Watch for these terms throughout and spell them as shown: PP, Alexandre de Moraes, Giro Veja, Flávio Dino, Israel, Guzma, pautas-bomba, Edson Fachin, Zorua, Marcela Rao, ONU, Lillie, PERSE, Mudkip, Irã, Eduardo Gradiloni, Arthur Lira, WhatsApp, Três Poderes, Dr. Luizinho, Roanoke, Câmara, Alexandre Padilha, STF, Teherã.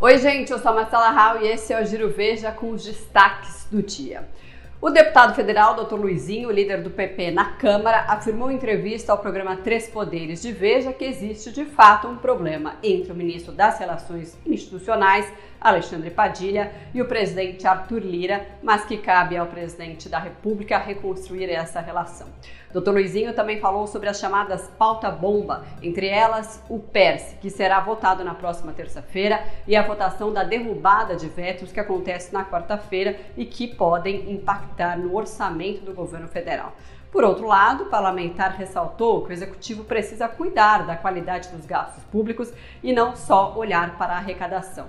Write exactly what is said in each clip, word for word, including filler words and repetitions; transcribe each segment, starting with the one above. Oi, gente, eu sou a Marcela Rao e esse é o Giro Veja com os destaques do dia. O deputado federal doutor Luizinho, líder do P P na Câmara, afirmou em entrevista ao programa Três Poderes de Veja que existe de fato um problema entre o ministro das Relações Institucionais, Alexandre Padilha, e o presidente Arthur Lira, mas que cabe ao presidente da República reconstruir essa relação. doutor Luizinho também falou sobre as chamadas pauta-bomba, entre elas o PERSE, que será votado na próxima terça-feira, e a votação da derrubada de vetos que acontece na quarta-feira e que podem impactar no orçamento do governo federal. Por outro lado, o parlamentar ressaltou que o executivo precisa cuidar da qualidade dos gastos públicos e não só olhar para a arrecadação.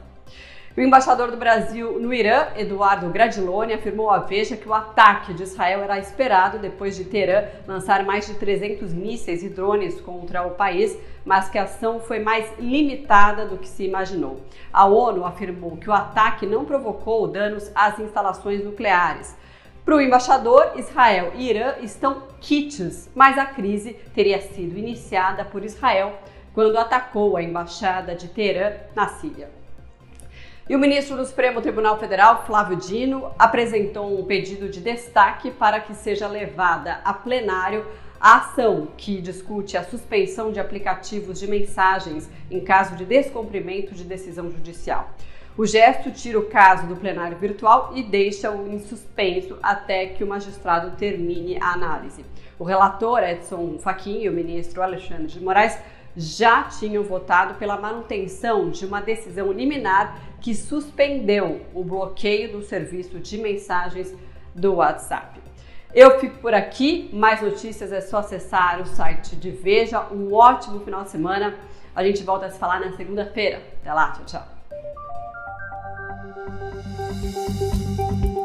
O embaixador do Brasil no Irã, Eduardo Gradiloni, afirmou à Veja que o ataque de Israel era esperado depois de Teherã lançar mais de trezentos mísseis e drones contra o país, mas que a ação foi mais limitada do que se imaginou. A ONU afirmou que o ataque não provocou danos às instalações nucleares. Para o embaixador, Israel e Irã estão quites, mas a crise teria sido iniciada por Israel quando atacou a embaixada de Teherã na Síria. E o ministro do Supremo Tribunal Federal, Flávio Dino, apresentou um pedido de destaque para que seja levada a plenário a ação que discute a suspensão de aplicativos de mensagens em caso de descumprimento de decisão judicial. O gesto tira o caso do plenário virtual e deixa-o em suspenso até que o magistrado termine a análise. O relator, Edson Fachin, e o ministro Alexandre de Moraes já tinham votado pela manutenção de uma decisão liminar que suspendeu o bloqueio do serviço de mensagens do WhatsApp. Eu fico por aqui, mais notícias é só acessar o site de Veja. Um ótimo final de semana, a gente volta a se falar na segunda-feira. Até lá, tchau, tchau.